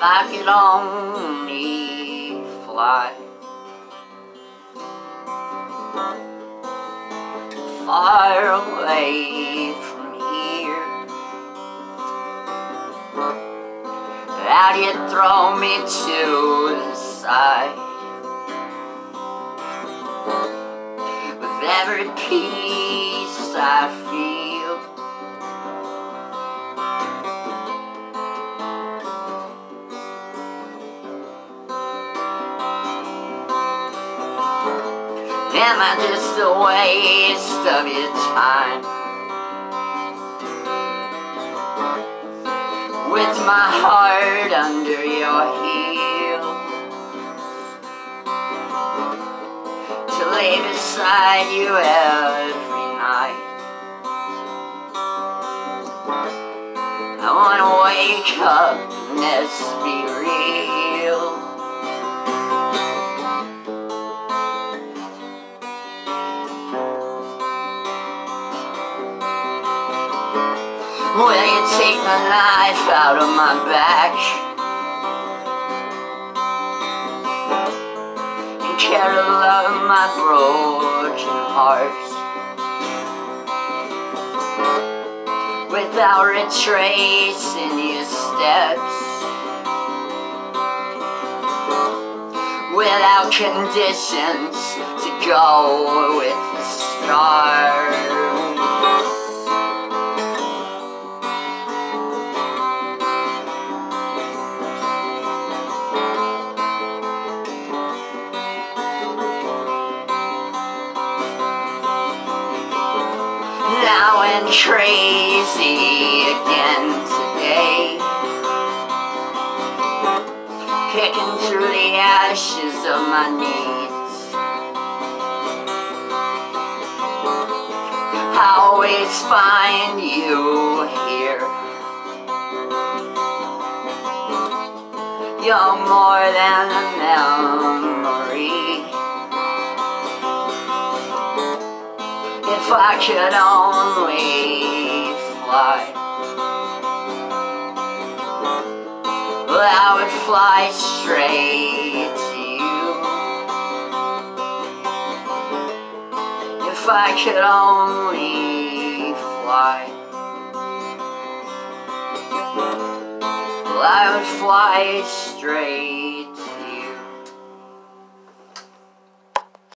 if I could only fly far away from here, that you'd throw me to the side with every piece I feel. Am I just a waste of your time with my heart under your heel, to lay beside you every night? I wanna wake up and this be real. Will you take the knife out of my back and carry love in my broken heart without retracing your steps, without conditions to go with the stars? Now I'm crazy again today, picking through the ashes of my needs. I always find you here. You're more than a memory. If I could only fly, well, I would fly straight to you. If I could only fly, well, I would fly straight to you.